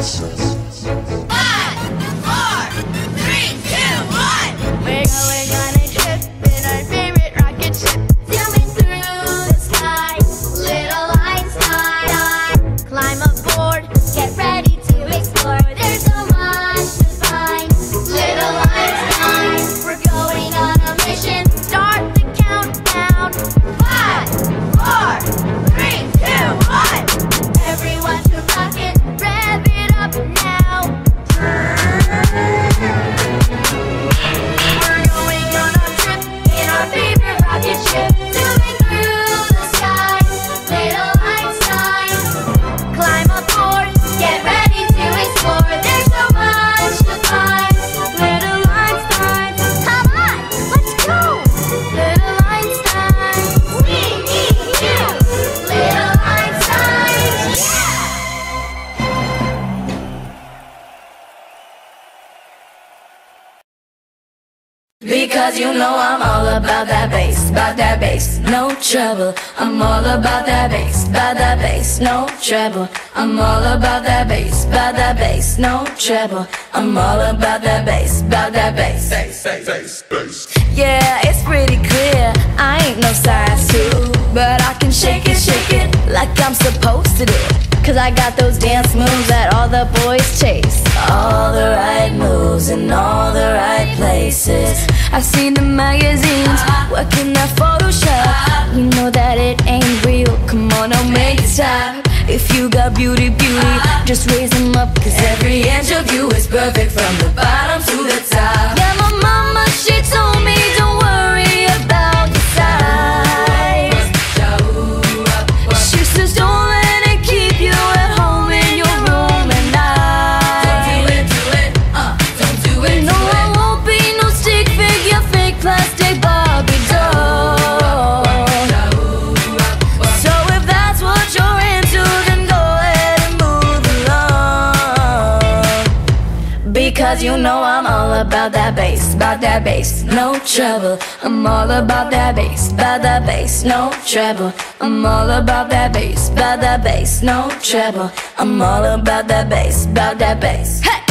5, 4, 3, 2, 1. We're going on a trip in our favorite rocket ship, zooming through the sky, little Einstein. Climb aboard, get ready to explore. There's so much to find, little Einstein. We're going on a mission. Start the countdown. 5, 4, 3, 2, 1. Everyone to rocket. Rev it up now. We're going on a trip in our favorite rocket ship, zooming through the sky, little Einstein. Climb aboard, get ready to explore. There's so much to find, little Einstein. Come on, let's go, little Einstein. We need you, little Einstein. Yeah! Because you know I'm all about that bass, no trouble. I'm all about that bass, no trouble. I'm all about that bass, no trouble. I'm all about that bass, bass, bass, bass, bass. Yeah, it's pretty clear, I ain't no size 2, but I can shake it like I'm supposed to do. 'Cause I got those dance moves that all the boys chase, all the right moves in all the right places. I see the magazines working that Photoshop. You know that it ain't real, come on, don't make it stop. If you got beauty, beauty, just raise them up. 'Cause every inch of you is perfect from the bottom to the top. Yeah, my mama, she told me don't worry about your size. She says don't let it keep you at home in your room at night. Don't do it, do it, don't do it, no, do it. I won't be no stick figure, fake plastic Barbie doll. So if that's what you're into, then go ahead and move along. Because you know I'm all about that bass, no trouble. I'm all about that bass, no trouble. I'm all about that bass, no trouble. I'm all about that bass, hey!